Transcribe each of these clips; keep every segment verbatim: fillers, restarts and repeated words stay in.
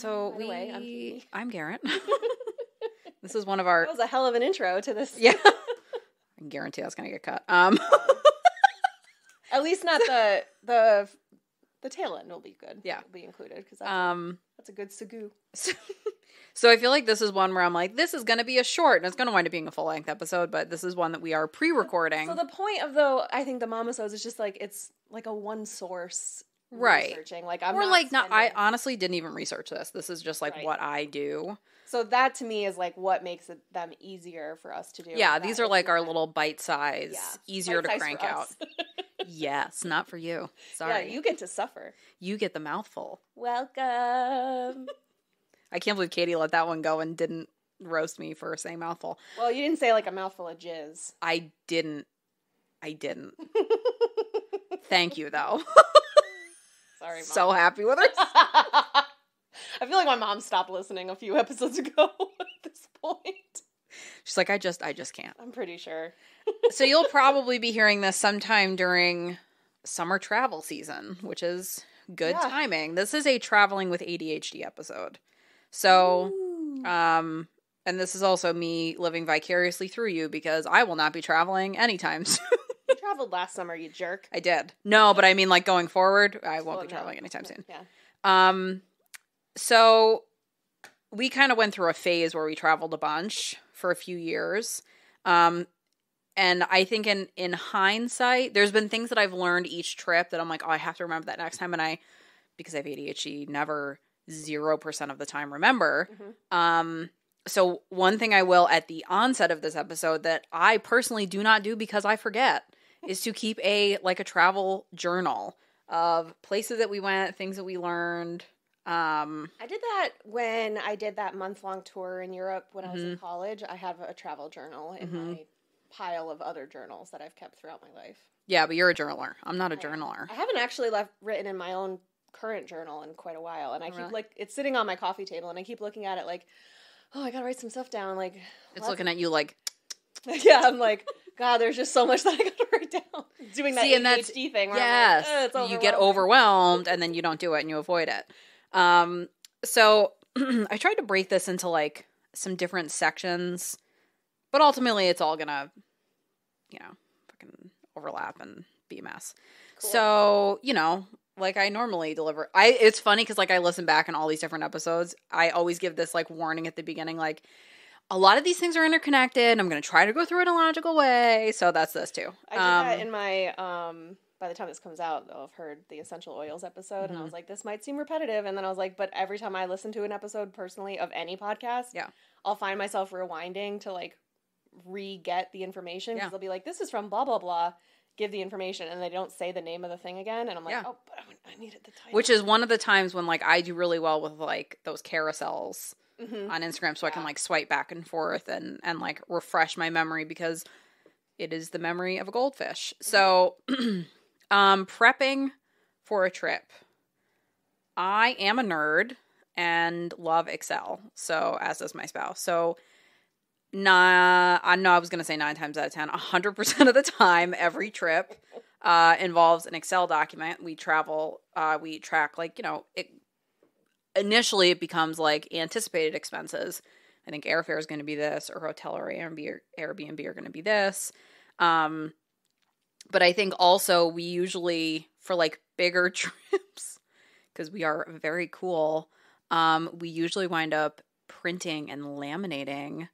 So we, way, I'm, I'm Garrett. This is one of our... That was a hell of an intro to this. Yeah. I can guarantee that's going to get cut. Um, At least not the... the The tail end will be good. Yeah. It'll be included because that's, um, that's a good sagoo. So, so I feel like this is one where I'm like, this is going to be a short, and it's going to wind up being a full-length episode, but this is one that we are pre-recording. So the point of, though, I think the Mamasos is just like, it's like a one source right. researching. Like, I'm or not like, no, I honestly didn't even research this. This is just like right. what I do. So that to me is like what makes it, them easier for us to do. Yeah. These are like our them. little bite size, yeah. easier bite to crank out. Yes, not for you. Sorry. Yeah, you get to suffer. You get the mouthful. Welcome. I can't believe Katie let that one go and didn't roast me for saying mouthful. Well, you didn't say like a mouthful of jizz. I didn't. I didn't. Thank you, though. Sorry, Mom. So happy with her. I feel like my mom stopped listening a few episodes ago at this point. She's like, I just, I just can't. I'm pretty sure. So you'll probably be hearing this sometime during summer travel season, which is good yeah. timing. This is a traveling with A D H D episode. So, Ooh. um, and this is also me living vicariously through you because I will not be traveling anytime soon. You traveled last summer, you jerk. I did. No, but I mean like going forward, I won't well, be traveling no. anytime no. soon. Yeah. Um, so we kind of went through a phase where we traveled a bunch for a few years. Um, and I think in, in hindsight, there's been things that I've learned each trip that I'm like, oh, I have to remember that next time. And I, because I have A D H D, never zero percent of the time remember. Mm-hmm. Um, so one thing I will at the onset of this episode that I personally do not do because I forget is to keep a, like a travel journal of places that we went, things that we learned. Um, I did that when I did that month-long tour in Europe when mm-hmm. I was in college. I have a travel journal in mm-hmm. my pile of other journals that I've kept throughout my life. Yeah, but you're a journaler. I'm not a I, journaler. I haven't actually left written in my own current journal in quite a while, and I oh, keep really? like it's sitting on my coffee table, and I keep looking at it like, oh, I gotta write some stuff down. Like it's looking at you like, yeah, I'm like, God, there's just so much that I gotta write down. Doing that See, A D H D thing. Where yes, I'm like, oh, it's you get overwhelmed, and then you don't do it, and you avoid it. Um, so I tried to break this into like some different sections, but ultimately it's all gonna, you know, fucking overlap and be a mess. Cool. So, you know, like I normally deliver, I, it's funny cause like I listen back in all these different episodes. I always give this like warning at the beginning, like a lot of these things are interconnected. I'm going to try to go through it in a logical way. So that's this too. I did um, that in my, um, by the time this comes out, though, I've heard the essential oils episode, mm-hmm. and I was like, this might seem repetitive, and then I was like, but every time I listen to an episode personally of any podcast, yeah. I'll find myself rewinding to, like, re-get the information, because yeah. they'll be like, this is from blah, blah, blah, give the information, and they don't say the name of the thing again, and I'm like, yeah. oh, but I needed the title. Which is one of the times when, like, I do really well with, like, those carousels mm-hmm. on Instagram, so yeah. I can, like, swipe back and forth and, and, like, refresh my memory, because it is the memory of a goldfish. So... Um, prepping for a trip. I am a nerd and love Excel. So, as does my spouse. So, nah, I know I was going to say nine times out of ten, one hundred percent of the time, every trip uh, involves an Excel document. We travel, uh, we track like, you know, it, initially it becomes like anticipated expenses. I think airfare is going to be this, or hotel or Airbnb are going to be this. Um, But I think also we usually, for like bigger trips, because we are very cool, um, we usually wind up printing and laminating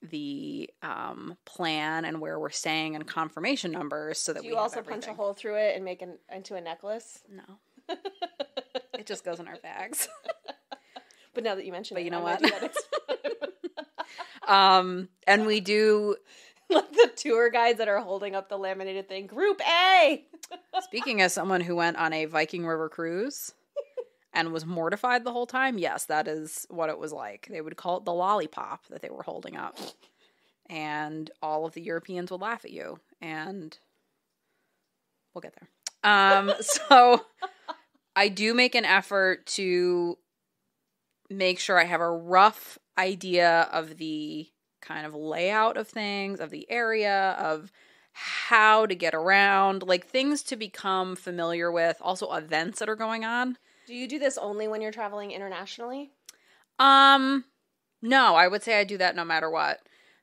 the um, plan and where we're staying and confirmation numbers so that we have everything. Do you also punch a hole through it and make it into a necklace? No. It just goes in our bags. But now that you mentioned it. But you know what? um, and we do... Like the tour guides that are holding up the laminated thing. Group A! Speaking as someone who went on a Viking River cruise and was mortified the whole time, yes, that is what it was like. They would call it the lollipop that they were holding up. And all of the Europeans would laugh at you. And we'll get there. Um, so I do make an effort to make sure I have a rough idea of the... kind of layout of things, of the area, of how to get around, like things to become familiar with, also events that are going on. Do you do this only when you're traveling internationally? Um, no, I would say I do that no matter what.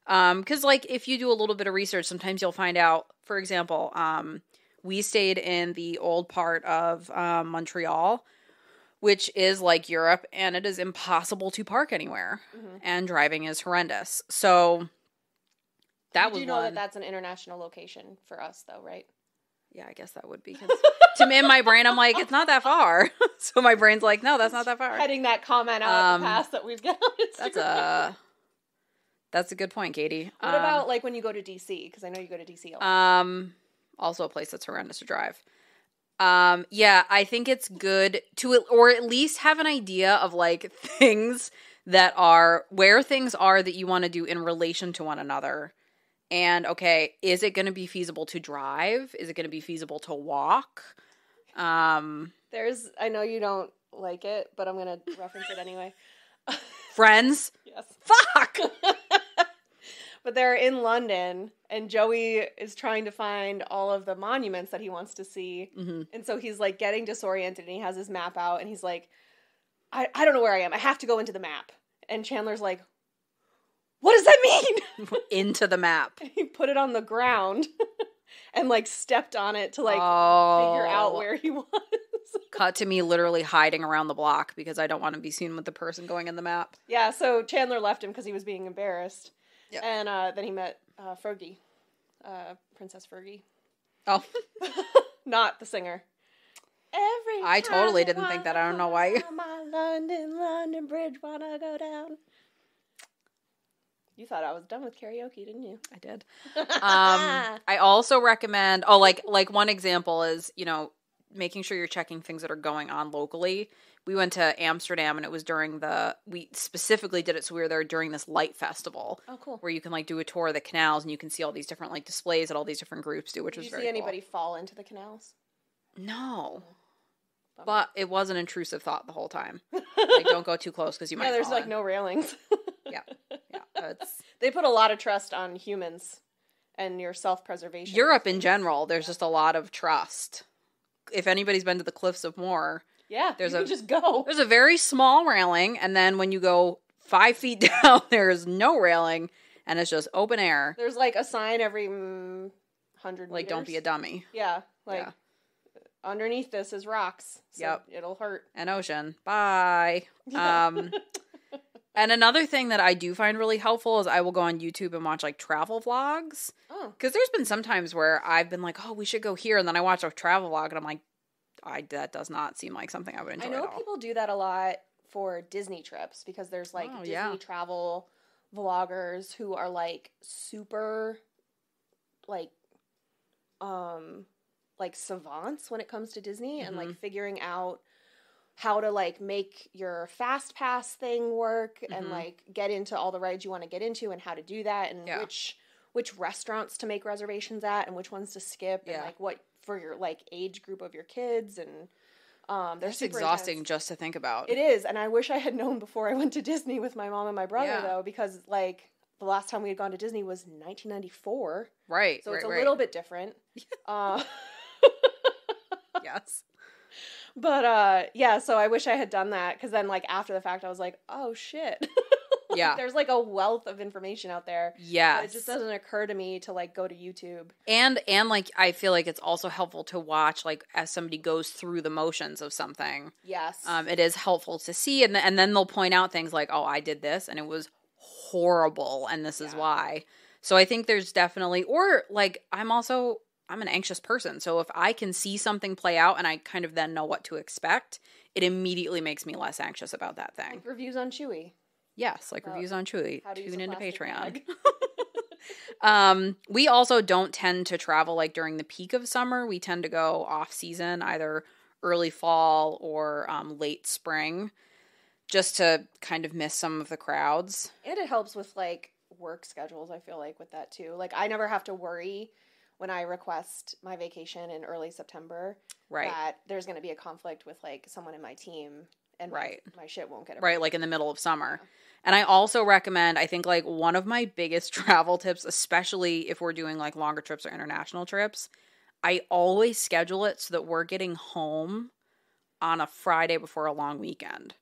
Um, because like if you do a little bit of research, sometimes you'll find out. For example, um, we stayed in the old part of uh, Montreal, which is like Europe, and it is impossible to park anywhere, mm-hmm. and driving is horrendous. So that was. You do know one. that that's an international location for us, though, right? Yeah, I guess that would be. To me, in my brain, I'm like, it's not that far. So my brain's like, no, that's not that far. Heading that comment out um, the past that we've got on Instagram. That's a, that's a good point, Katie. What um, about like when you go to D C? Because I know you go to D C a lot. Um, also a place that's horrendous to drive. Um, yeah, I think it's good to, or at least have an idea of like things that are, where things are that you want to do in relation to one another. And, okay, is it going to be feasible to drive? Is it going to be feasible to walk? Um, There's, I know you don't like it, but I'm going to reference it anyway. Friends? Yes. Fuck! But they're in London, and Joey is trying to find all of the monuments that he wants to see. Mm-hmm. And so he's, like, getting disoriented, and he has his map out, and he's like, I, I don't know where I am. I have to go into the map. And Chandler's like, what does that mean? Into the map. And he put it on the ground and like stepped on it to like oh. figure out where he was. Cut to me literally hiding around the block because I don't want to be seen with the person going in the map. Yeah, so Chandler left him because he was being embarrassed. Yep. And uh, then he met uh, Fergie, uh, Princess Fergie. Oh. Not the singer. Every I totally didn't think that. I don't know why. My London, London Bridge, wanna go down. You thought I was done with karaoke, didn't you? I did. Um, I also recommend, oh, like like one example is, you know, making sure you're checking things that are going on locally. We went to Amsterdam, and it was during the, we specifically did it so we were there during this light festival. Oh, cool. Where you can, like, do a tour of the canals, and you can see all these different, like, displays that all these different groups do, which did was very cool. Did you see anybody fall into the canals? No. Oh. But it was an intrusive thought the whole time. Like, don't go too close, because you might fall. Yeah, there's, like, in. no railings. Yeah. Yeah. It's, they put a lot of trust on humans and your self-preservation. Europe in general, there's yeah. just a lot of trust. If anybody's been to the Cliffs of Moher, yeah, there's you can a, just go. There's a very small railing, and then when you go five feet down, there's no railing, and it's just open air. There's like a sign every mm, hundred like, meters. Don't be a dummy. Yeah, like yeah. underneath this is rocks. So yep, it'll hurt. An ocean. Bye. Yeah. Um. And another thing that I do find really helpful is I will go on YouTube and watch, like, travel vlogs. Oh. Because there's been some times where I've been like, oh, we should go here. And then I watch a travel vlog, and I'm like, I, that does not seem like something I would enjoy I know at all. People do that a lot for Disney trips because there's, like, oh, Disney yeah. travel vloggers who are, like, super, like, um, like, savants when it comes to Disney, mm-hmm. and, like, figuring out how to, like, make your fast pass thing work, mm-hmm. and, like, get into all the rides you want to get into and how to do that, and yeah. which which restaurants to make reservations at and which ones to skip, yeah. and, like, what for your, like, age group of your kids. And um, they're That's super exhausting intense. Just to think about. It is, and I wish I had known before I went to Disney with my mom and my brother, yeah. though, because, like, the last time we had gone to Disney was nineteen ninety-four. Right, So right, it's a right. little bit different. uh, yes. But, uh, yeah, so I wish I had done that, because then, like, after the fact, I was like, oh, shit. Like, yeah. There's, like, a wealth of information out there. Yeah. It just doesn't occur to me to, like, go to YouTube. And, and, like, I feel like it's also helpful to watch, like, as somebody goes through the motions of something. Yes. Um, it is helpful to see, and, th- and then they'll point out things like, oh, I did this, and it was horrible, and this yeah. is why. So I think there's definitely, or, like, I'm also... I'm an anxious person, so if I can see something play out and I kind of then know what to expect, it immediately makes me less anxious about that thing. Like reviews on Chewy. Yes, like about reviews on Chewy. Tune into Patreon. um, we also don't tend to travel like during the peak of summer. We tend to go off season, either early fall or um, late spring, just to kind of miss some of the crowds. And it helps with like work schedules, I feel like, with that too. Like I never have to worry when I request my vacation in early September, right. that there's going to be a conflict with, like, someone in my team and right. my, my shit won't get around. Right, like in the middle of summer. Yeah. And I also recommend, I think, like, one of my biggest travel tips, especially if we're doing, like, longer trips or international trips, I always schedule it so that we're getting home on a Friday before a long weekend.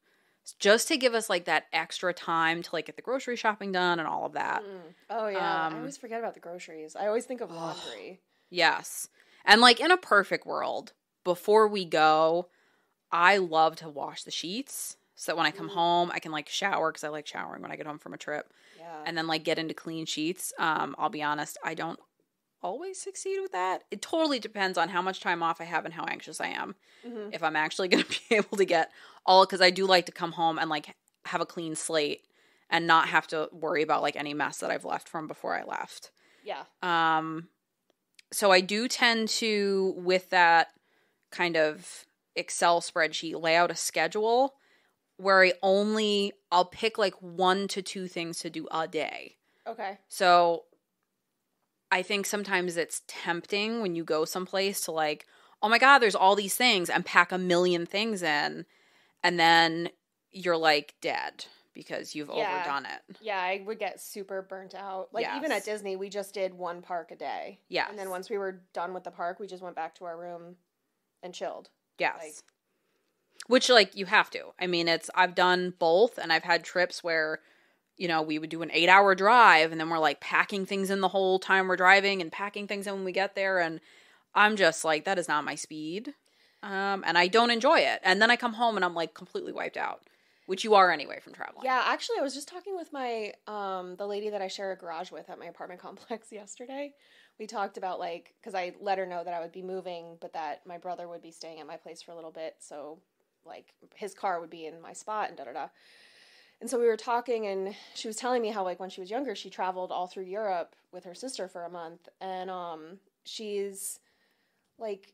just to give us like that extra time to like get the grocery shopping done and all of that. Mm. Oh yeah, um, I always forget about the groceries. I always think of laundry. Yes, and like in a perfect world, before we go, I love to wash the sheets so that when I come mm. home, I can like shower because I like showering when I get home from a trip. Yeah, and then like get into clean sheets. Um, I'll be honest, I don't always succeed with that. It totally depends on how much time off I have and how anxious I am. Mm-hmm. If I'm actually going to be able to get all, because I do like to come home and like have a clean slate and not have to worry about like any mess that I've left from before I left. Yeah. Um. So I do tend to, with that kind of Excel spreadsheet, lay out a schedule where I only, I'll pick like one to two things to do a day. Okay. So I think sometimes it's tempting when you go someplace to like, oh my God, there's all these things, and pack a million things in, and then you're like dead because you've yeah. overdone it. Yeah, I would get super burnt out. Like yes. even at Disney, we just did one park a day. Yeah. And then once we were done with the park, we just went back to our room and chilled. Yes. Like, which like you have to. I mean, it's, I've done both, and I've had trips where, you know, we would do an eight-hour drive, and then we're, like, packing things in the whole time we're driving and packing things in when we get there. And I'm just like, that is not my speed. Um, and I don't enjoy it. And then I come home, and I'm, like, completely wiped out, which you are anyway from traveling. Yeah, actually, I was just talking with my um, – the lady that I share a garage with at my apartment complex yesterday. We talked about, like – because I let her know that I would be moving, but that my brother would be staying at my place for a little bit. So, like, his car would be in my spot and da-da-da. And so we were talking, and she was telling me how, like, when she was younger, she traveled all through Europe with her sister for a month. And um, she's, like,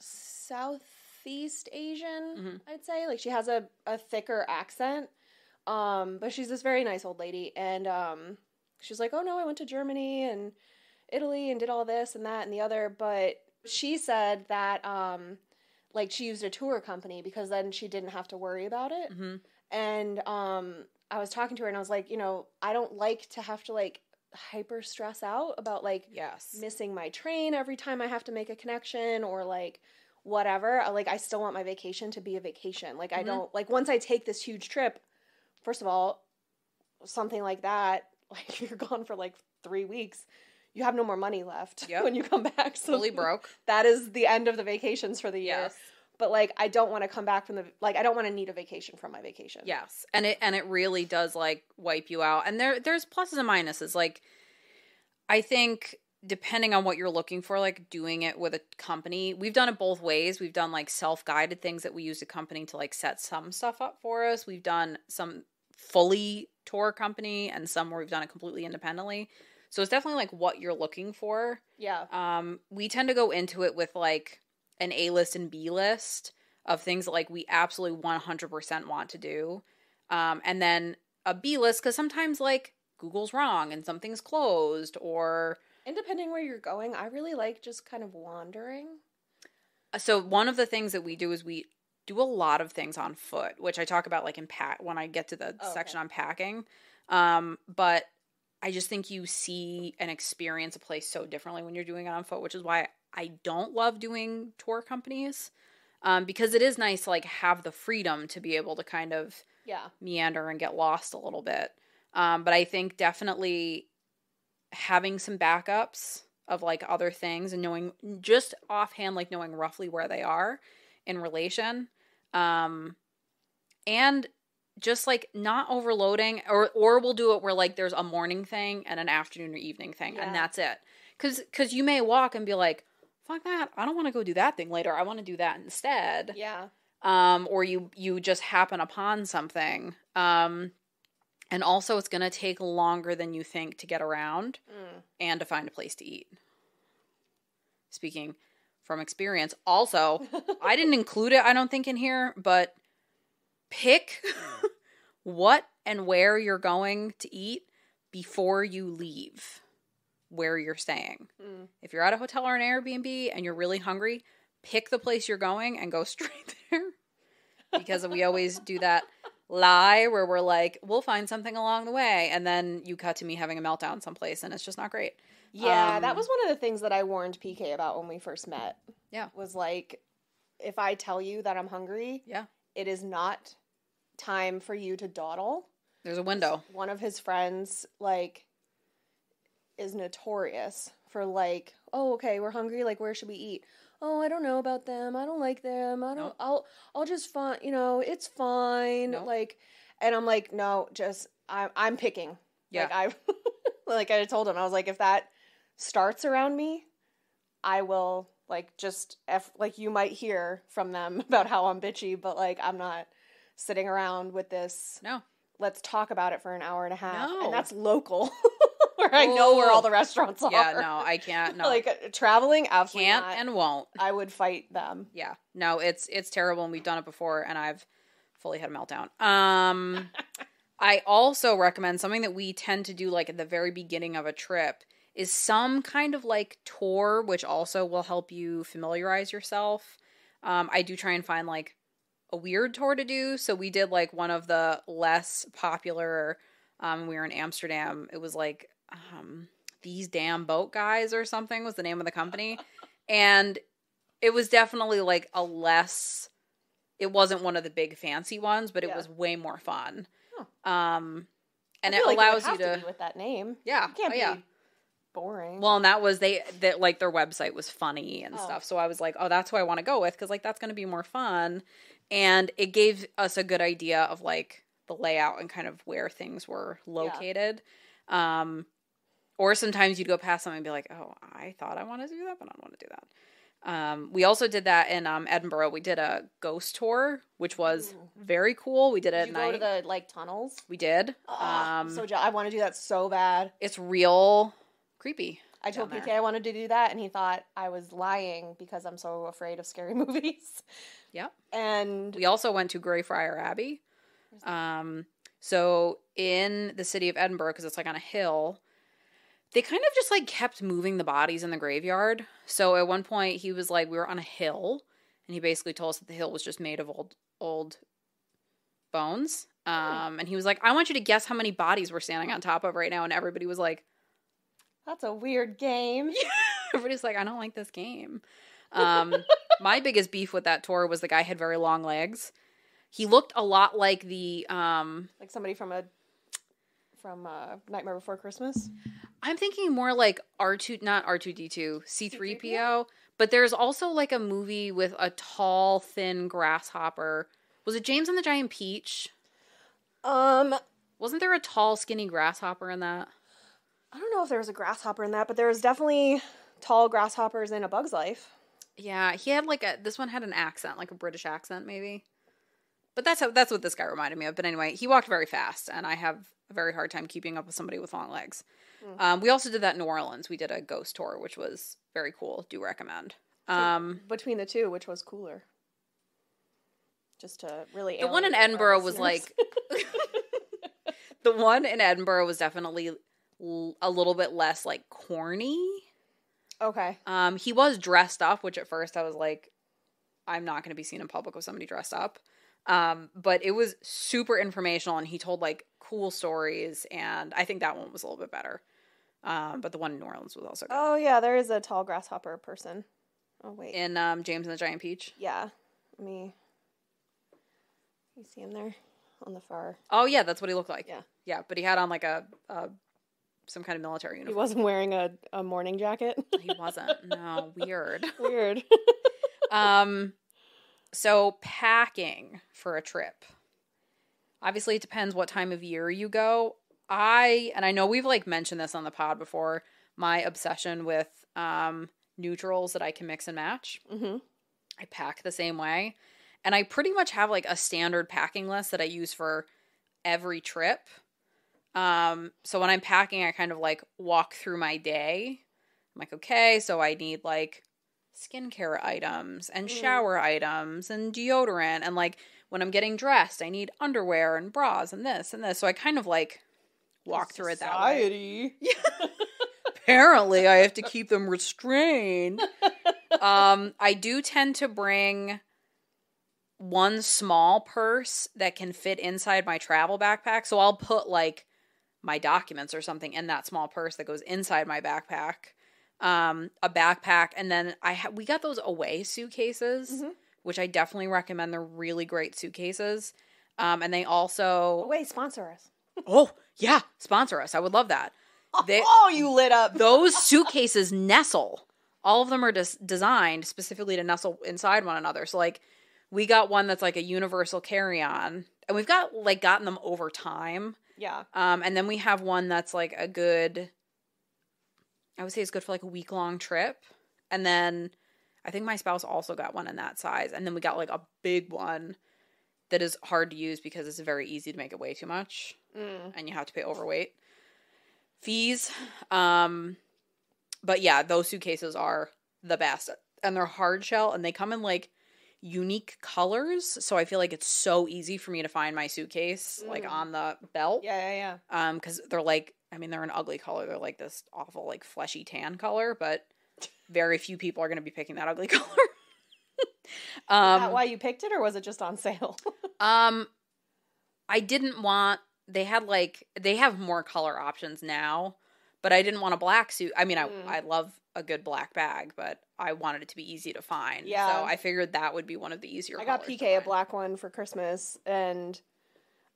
Southeast Asian, mm-hmm. I'd say. Like, she has a, a thicker accent. Um, but she's this very nice old lady. And um, she's like, oh, no, I went to Germany and Italy and did all this and that and the other. But she said that, um, like, she used a tour company because then she didn't have to worry about it. Mm-hmm. And um, I was talking to her, and I was like, you know, I don't like to have to, like, hyper stress out about, like, yes. missing my train every time I have to make a connection or, like, whatever. Like, I still want my vacation to be a vacation. Like, mm-hmm. I don't – like, once I take this huge trip, first of all, something like that, like, you're gone for, like, three weeks. You have no more money left yep. when you come back. So fully broke. That is the end of the vacations for the year. Yes. But, like, I don't want to come back from the – like, I don't want to need a vacation from my vacation. Yes. And it and it really does, like, wipe you out. And there there's pluses and minuses. Like, I think depending on what you're looking for, like, doing it with a company – we've done it both ways. We've done, like, self-guided things that we use a company to, like, set some stuff up for us. We've done some fully tour company and some where we've done it completely independently. So it's definitely, like, what you're looking for. Yeah. Um, we tend to go into it with, like – an A-list and B-list of things that, like, we absolutely one hundred percent want to do. Um, and then a B-list, because sometimes, like, Google's wrong and something's closed or... And depending where you're going, I really like just kind of wandering. So one of the things that we do is we do a lot of things on foot, which I talk about, like, in pack when I get to the oh, section okay. on packing. Um, but I just think you see and experience a place so differently when you're doing it on foot, which is why... I I don't love doing tour companies um, because it is nice to, like, have the freedom to be able to kind of yeah. meander and get lost a little bit. Um, but I think definitely having some backups of, like, other things and knowing just offhand, like, knowing roughly where they are in relation um, and just, like, not overloading or, or we'll do it where, like, there's a morning thing and an afternoon or evening thing yeah. and that's it. 'Cause, 'cause you may walk and be like, fuck that. I don't want to go do that thing later. I want to do that instead. Yeah. Um, or you, you just happen upon something. Um, and also it's going to take longer than you think to get around mm. and to find a place to eat. Speaking from experience. Also, I didn't include it, I don't think, in here, but pick what and where you're going to eat before you leave where you're staying. Mm. If you're at a hotel or an Airbnb and you're really hungry, pick the place you're going and go straight there. Because we always do that lie where we're like, we'll find something along the way. And then you cut to me having a meltdown someplace and it's just not great. Yeah, um, that was one of the things that I warned P K about when we first met. Yeah. Was like, if I tell you that I'm hungry, yeah, it is not time for you to dawdle. There's a window. One of his friends, like, is notorious for, like, oh, okay, we're hungry. Like, where should we eat? Oh, I don't know about them. I don't like them. I don't, nope. I'll, I'll just find, you know, it's fine. Nope. Like, and I'm like, no, just, I'm, I'm picking. Yeah. Like, I, like, I told him, I was like, if that starts around me, I will, like, just, F, like, you might hear from them about how I'm bitchy, but, like, I'm not sitting around with this. No. Let's talk about it for an hour and a half. No. And that's local. Where I know where all the restaurants are. Yeah, no, I can't. No. Like, traveling, absolutely can't not. And won't. I would fight them. Yeah. No, it's it's terrible, and we've done it before, and I've fully had a meltdown. Um, I also recommend something that we tend to do, like, at the very beginning of a trip is some kind of, like, tour, which also will help you familiarize yourself. Um, I do try and find, like, a weird tour to do. So we did, like, one of the less popular, um, we were in Amsterdam. It was, like, Um, These Damn Boat Guys or something was the name of the company. And it was definitely like a less, it wasn't one of the big fancy ones, but it yeah. was way more fun. Huh. Um, and it like allows you to, to be with that name. Yeah. It can't oh, be yeah. boring. Well, and that was, they, that like their website was funny and oh. stuff. So I was like, oh, that's who I want to go with. 'Cause like, that's going to be more fun. And it gave us a good idea of like the layout and kind of where things were located. Yeah. Um, Or sometimes you'd go past something and be like, oh, I thought I wanted to do that, but I don't want to do that. Um, we also did that in um, Edinburgh. We did a ghost tour, which was Ooh. very cool. We did it did at you night. Did go to the, like, tunnels? We did. Oh, um, so I want to do that so bad. It's real creepy. I told P K I wanted to do that, and he thought I was lying because I'm so afraid of scary movies. Yep. And we also went to Greyfriars Abbey. Um, so in the city of Edinburgh, because it's, like, on a hill, they kind of just, like, kept moving the bodies in the graveyard. So at one point, he was like, we were on a hill, and he basically told us that the hill was just made of old old bones. Um, and he was like, I want you to guess how many bodies we're standing on top of right now. And everybody was like, that's a weird game. Everybody's like, I don't like this game. Um, my biggest beef with that tour was the guy had very long legs. He looked a lot like the... Um, like somebody from a... From uh, Nightmare Before Christmas? I'm thinking more like R two, not R two D two, C three P O. C three P O? But there's also like a movie with a tall, thin grasshopper. Was it James and the Giant Peach? Um, Wasn't there a tall, skinny grasshopper in that? I don't know if there was a grasshopper in that, but there was definitely tall grasshoppers in A Bug's Life. Yeah, he had like a, this one had an accent, like a British accent maybe. But that's how, that's what this guy reminded me of. But anyway, he walked very fast, and I have a very hard time keeping up with somebody with long legs. Mm. Um, we also did that in New Orleans. We did a ghost tour, which was very cool. Do recommend. Um, Between the two, which was cooler? Just to really... The one in Edinburgh was like... The one in Edinburgh was definitely l- a little bit less, like, corny. Okay. Um, he was dressed up, which at first I was like, I'm not going to be seen in public with somebody dressed up. Um, but it was super informational, and he told, like, cool stories, and I think that one was a little bit better. Um, but the one in New Orleans was also good. Oh, yeah, there is a tall grasshopper person. Oh, wait. In, um, James and the Giant Peach? Yeah. Let me... You see him there? On the far... Oh, yeah, that's what he looked like. Yeah. Yeah, but he had on, like, a, a some kind of military uniform. He wasn't wearing a, a morning jacket? He wasn't. No, weird. Weird. um... So packing for a trip. Obviously, it depends what time of year you go. I, and I know we've like mentioned this on the pod before, my obsession with um, neutrals that I can mix and match. Mm-hmm. I pack the same way. And I pretty much have like a standard packing list that I use for every trip. Um, so when I'm packing, I kind of like walk through my day. I'm like, okay, so I need like skincare items and shower mm. items and deodorant, and like when I'm getting dressed I need underwear and bras and this and this, so I kind of like walk through Society. It that way. Apparently I have to keep them restrained. um I do tend to bring one small purse that can fit inside my travel backpack, so I'll put like my documents or something in that small purse that goes inside my backpack. Um, a backpack, and then I ha- we got those Away suitcases, mm-hmm. which I definitely recommend. They're really great suitcases. Um, and they also... Away, sponsor us. Oh, yeah. Sponsor us. I would love that. They, oh, you lit up. Those suitcases nestle. All of them are des- designed specifically to nestle inside one another. So, like, we got one that's, like, a universal carry-on. And we've got, like, gotten them over time. Yeah. Um, and then we have one that's, like, a good... I would say it's good for, like, a week-long trip. And then I think my spouse also got one in that size. And then we got, like, a big one that is hard to use because it's very easy to make it weigh too much. Mm. And you have to pay overweight fees. Um, but, yeah, those suitcases are the best. And they're hard shell. And they come in, like, unique colors. So I feel like it's so easy for me to find my suitcase, mm. like, on the belt. Yeah, yeah, yeah. Um, because they're, like, I mean, they're an ugly color. They're, like, this awful, like, fleshy tan color. But very few people are going to be picking that ugly color. Um, is that why you picked it, or was it just on sale? um, I didn't want, they had like, they have more color options now, but I didn't want a black suit. I mean, I, mm. I love a good black bag, but I wanted it to be easy to find. Yeah. So I figured that would be one of the easier I got P K a black one for Christmas, and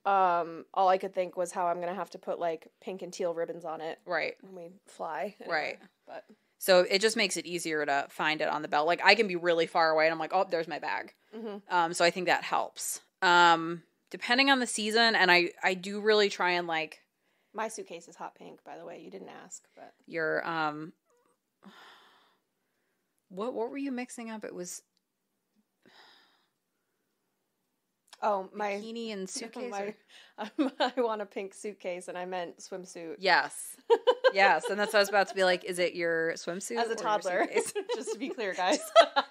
um, all I could think was how I'm going to have to put like pink and teal ribbons on it. Right. When we fly. Anyway, right. But... So it just makes it easier to find it on the belt. Like, I can be really far away, and I'm like, oh, there's my bag. Mm-hmm. Um, so I think that helps. Um, depending on the season, and I, I do really try and, like... My suitcase is hot pink, by the way. You didn't ask, but... Your, um... What, what were you mixing up? It was... Oh, my... Bikini and suitcase? My, um, I want a pink suitcase, and I meant swimsuit. Yes. Yes, and that's what I was about to be like, is it your swimsuit? As a toddler, just to be clear, guys.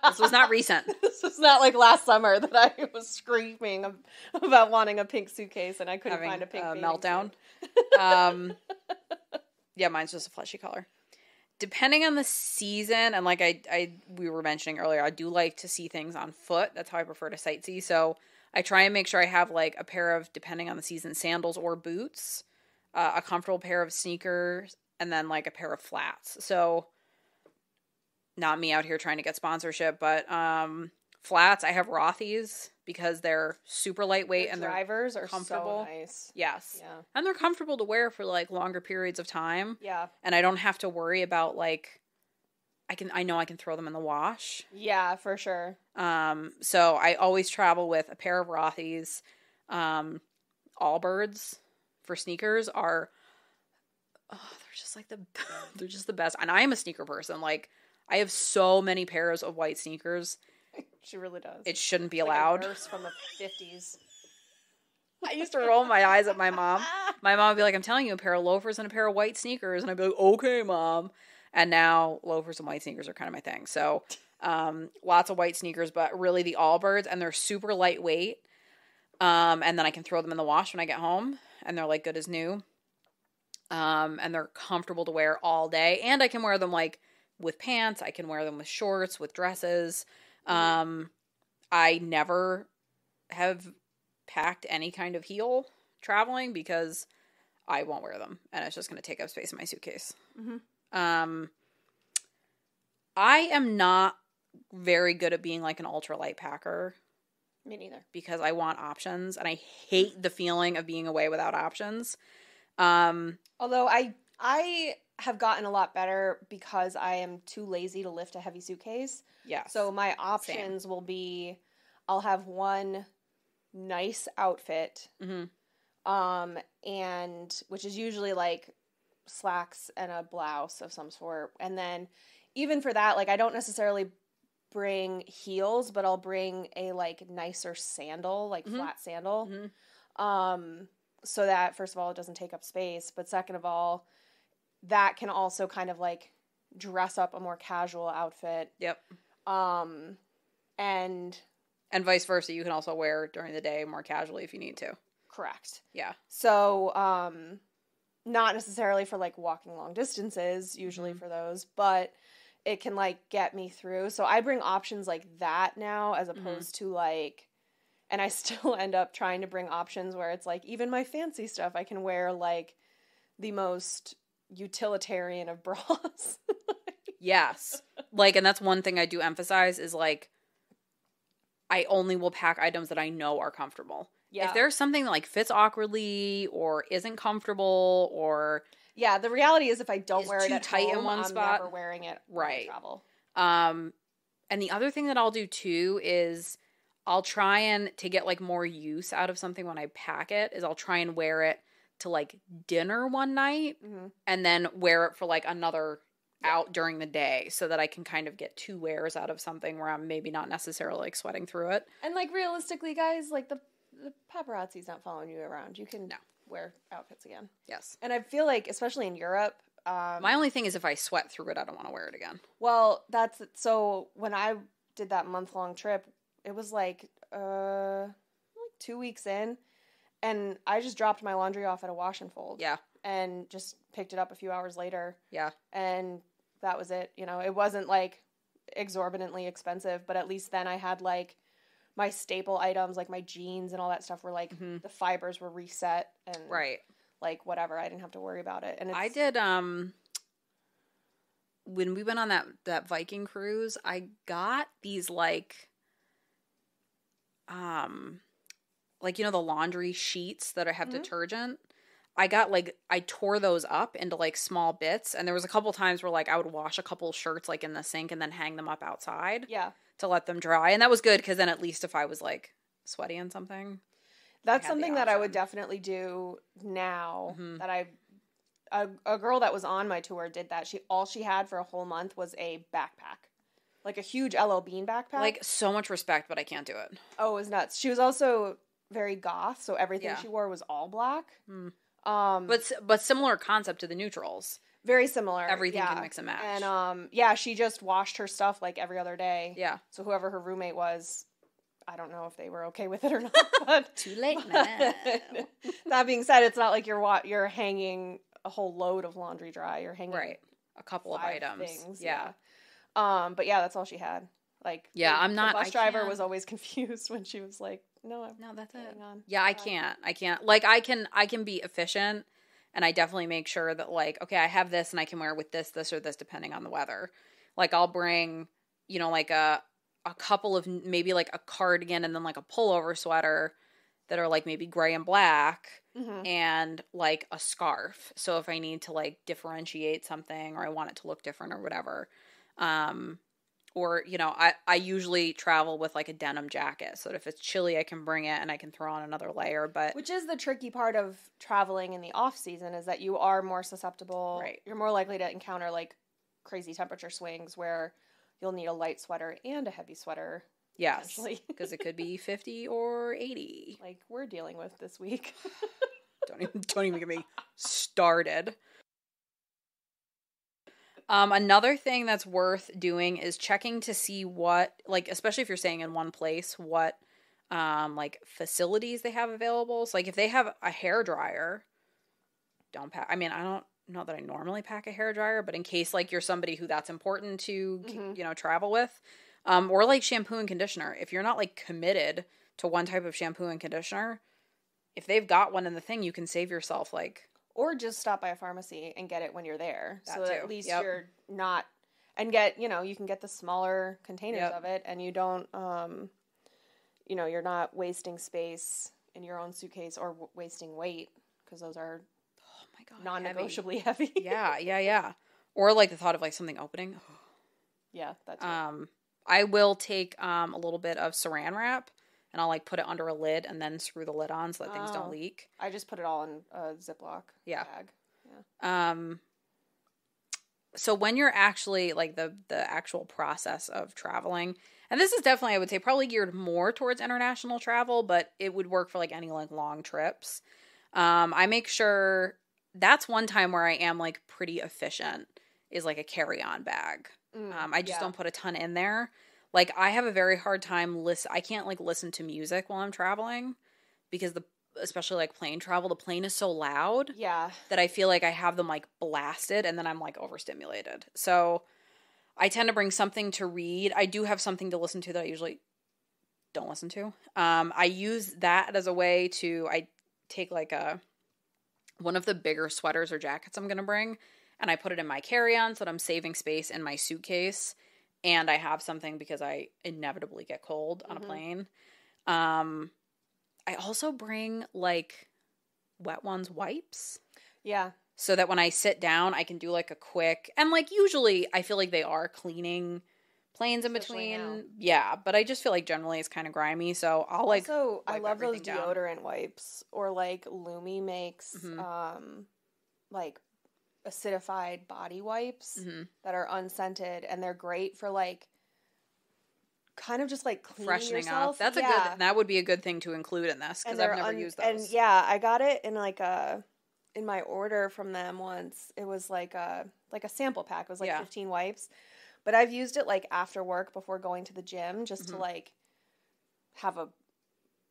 This was not recent. This was not like last summer that I was screaming about wanting a pink suitcase and I couldn't Having find a pink a meltdown. um, yeah, mine's just a fleshy color. Depending on the season, and like I, I, we were mentioning earlier, I do like to see things on foot. That's how I prefer to sightsee. So I try and make sure I have like a pair of, depending on the season, sandals or boots, uh, a comfortable pair of sneakers, and then, like, a pair of flats. So, not me out here trying to get sponsorship, but um, flats, I have Rothy's because they're super lightweight the and they're drivers are comfortable. So nice. Yes. Yeah. And they're comfortable to wear for, like, longer periods of time. Yeah. And I don't have to worry about, like, I can. I know I can throw them in the wash. Yeah, for sure. Um. So, I always travel with a pair of Rothy's. Um, Allbirds for sneakers are... Oh, they're just like the, they're just the best. And I am a sneaker person. Like, I have so many pairs of white sneakers. She really does. It shouldn't be allowed. Like a nurse from the fifties. I used to roll my eyes at my mom. My mom would be like, I'm telling you, a pair of loafers and a pair of white sneakers. And I'd be like, okay, mom. And now loafers and white sneakers are kind of my thing. So um, lots of white sneakers, but really the Allbirds. And they're super lightweight. Um, and then I can throw them in the wash when I get home. And they're like good as new. Um, and they're comfortable to wear all day. And I can wear them, like, with pants. I can wear them with shorts, with dresses. Um, I never have packed any kind of heel traveling because I won't wear them. And it's just going to take up space in my suitcase. Mm-hmm. Um, I am not very good at being, like, an ultralight packer. Me neither. Because I want options. And I hate the feeling of being away without options. Um, although I, I have gotten a lot better because I am too lazy to lift a heavy suitcase. Yeah. So my options same. Will be, I'll have one nice outfit, mm-hmm. um, and which is usually like slacks and a blouse of some sort. And then even for that, like I don't necessarily bring heels, but I'll bring a like nicer sandal, like mm-hmm. flat sandal. Mm-hmm. Um, So that, first of all, it doesn't take up space. But second of all, that can also kind of, like, dress up a more casual outfit. Yep. Um, and... And vice versa. You can also wear during the day more casually if you need to. Correct. Yeah. So, um, not necessarily for, like, walking long distances, usually mm-hmm. for those. But it can, like, get me through. So I bring options like that now as opposed mm-hmm. to, like... And I still end up trying to bring options where it's like, even my fancy stuff, I can wear like the most utilitarian of bras. Yes. Like, and that's one thing I do emphasize is like, I only will pack items that I know are comfortable. Yeah. If there's something that like fits awkwardly or isn't comfortable or yeah, the reality is if I don't wear it too at tight home, in one I'm spot, never wearing it right. Travel. Um, and the other thing that I'll do too is I'll try and to get like more use out of something when I pack it is I'll try and wear it to like dinner one night mm-hmm. and then wear it for like another yeah. out during the day so that I can kind of get two wears out of something where I'm maybe not necessarily like sweating through it. And like realistically, guys, like the the paparazzi's not following you around. You can no. wear outfits again. Yes. And I feel like, especially in Europe. Um, My only thing is if I sweat through it, I don't want to wear it again. Well, that's, so when I did that month-long trip, it was like, uh, like two weeks in, and I just dropped my laundry off at a wash and fold. Yeah. And just picked it up a few hours later. Yeah. And that was it. You know, it wasn't like exorbitantly expensive, but at least then I had like, my staple items, like my jeans and all that stuff were like, mm-hmm. the fibers were reset and right. like whatever. I didn't have to worry about it. And it's... I did, um, when we went on that, that Viking cruise, I got these like, um, like, you know, the laundry sheets that have mm-hmm. detergent. I got like, I tore those up into like small bits. And there was a couple times where like I would wash a couple shirts like in the sink and then hang them up outside. Yeah. To let them dry. And that was good because then at least if I was like sweaty on something. That's something that I would definitely do now mm-hmm. that I, a, a girl that was on my tour did that. She, all she had for a whole month was a backpack, like a huge L L. Bean backpack. Like so much respect, but I can't do it. Oh, it was nuts. She was also very goth. So everything yeah. she wore was all black. Mm. Um, but, but similar concept to the neutrals. Very similar. Everything yeah. can mix and match. And, um, yeah, she just washed her stuff, like, every other day. Yeah. So whoever her roommate was, I don't know if they were okay with it or not. But, too late now. That being said, it's not like you're wa- you're hanging a whole load of laundry dry. You're hanging right. a couple of items. Things, yeah. yeah. Um, but, yeah, that's all she had. Like, yeah, the, I'm not, the bus I driver can't. Was always confused when she was like, no, I'm no, that's it. On. Yeah, I can't. I can't. Like, I can, I can be efficient. And I definitely make sure that, like, okay, I have this and I can wear it with this, this, or this, depending on the weather. Like, I'll bring, you know, like a a couple of maybe like a cardigan and then like a pullover sweater that are like maybe gray and black mm-hmm. and like a scarf. So if I need to like differentiate something or I want it to look different or whatever. Um, or, you know, I, I usually travel with like a denim jacket. So that if it's chilly, I can bring it and I can throw on another layer. But which is the tricky part of traveling in the off season is that you are more susceptible. Right. You're more likely to encounter like crazy temperature swings where you'll need a light sweater and a heavy sweater. Yes. Because it could be fifty or eighty. Like we're dealing with this week. don't even, don't even get me started. Um, another thing that's worth doing is checking to see what, like, especially if you're staying in one place, what, um, like, facilities they have available. So, like, if they have a hairdryer, don't pack. I mean, I don't know that I normally pack a hairdryer, but in case, like, you're somebody who that's important to, mm-hmm. you know, travel with. Um, or, like, shampoo and conditioner. If you're not, like, committed to one type of shampoo and conditioner, if they've got one in the thing, you can save yourself, like... Or just stop by a pharmacy and get it when you're there. That so too. At least yep. you're not, and get, you know, you can get the smaller containers yep. of it and you don't, um, you know, you're not wasting space in your own suitcase or w- wasting weight because those are oh my God, non-negotiably heavy. heavy. Yeah, yeah, yeah. Or like the thought of like something opening. Yeah, that's right. Um, I will take um, a little bit of saran wrap. And I'll, like, put it under a lid and then screw the lid on so that oh. things don't leak. I just put it all in a Ziploc yeah. bag. Yeah. Um, so when you're actually, like, the, the actual process of traveling, and this is definitely, I would say, probably geared more towards international travel, but it would work for, like, any, like, long trips. Um, I make sure that's one time where I am, like, pretty efficient is, like, a carry-on bag. Mm, um, I just yeah. don't put a ton in there. Like, I have a very hard time listen. I can't, like, listen to music while I'm traveling because the, especially, like, plane travel, the plane is so loud. Yeah. That I feel like I have them, like, blasted and then I'm, like, overstimulated. So I tend to bring something to read. I do have something to listen to that I usually don't listen to. Um, I use that as a way to, I take, like, a, one of the bigger sweaters or jackets I'm going to bring and I put it in my carry-on so that I'm saving space in my suitcase. And I have something because I inevitably get cold on mm-hmm. a plane. Um, I also bring like Wet Ones wipes. Yeah. So that when I sit down, I can do like a quick, and like usually I feel like they are cleaning planes in between. Now. Yeah. But I just feel like generally it's kind of grimy. So I'll like, also, I love those deodorant down. wipes, or like Lumi makes mm-hmm. um, like acidified body wipes mm-hmm. that are unscented, and they're great for like kind of just like cleaning freshening yourself. Up. That's yeah. a good, that would be a good thing to include in this, because I've never un- used those. And yeah, I got it in like a, in my order from them once. It was like a, like a sample pack. It was like yeah. fifteen wipes, but I've used it like after work before going to the gym, just mm-hmm. to like have a,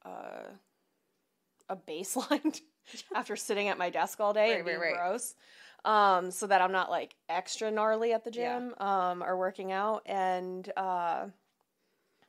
uh, a baseline after sitting at my desk all day right, and being right, right. gross. Um, so that I'm not like extra gnarly at the gym, yeah. um, or working out. And, uh,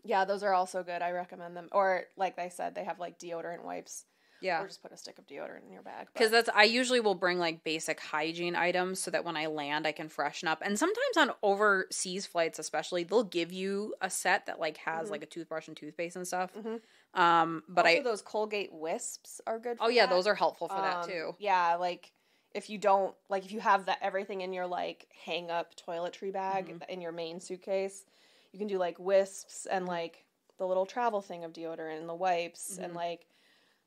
yeah, those are also good. I recommend them. Or like I said, they have like deodorant wipes. Yeah. Or just put a stick of deodorant in your bag. Because that's, I usually will bring like basic hygiene items so that when I land, I can freshen up. And sometimes on overseas flights, especially, they'll give you a set that like has mm-hmm. like a toothbrush and toothpaste and stuff. Mm-hmm. Um, but also I, those Colgate Wisps are good for Oh yeah, that. Those are helpful for um, that too. Yeah, like if you don't, like if you have that everything in your like hang up toiletry bag mm-hmm. in your main suitcase, you can do like wisps and like the little travel thing of deodorant and the wipes mm-hmm. and like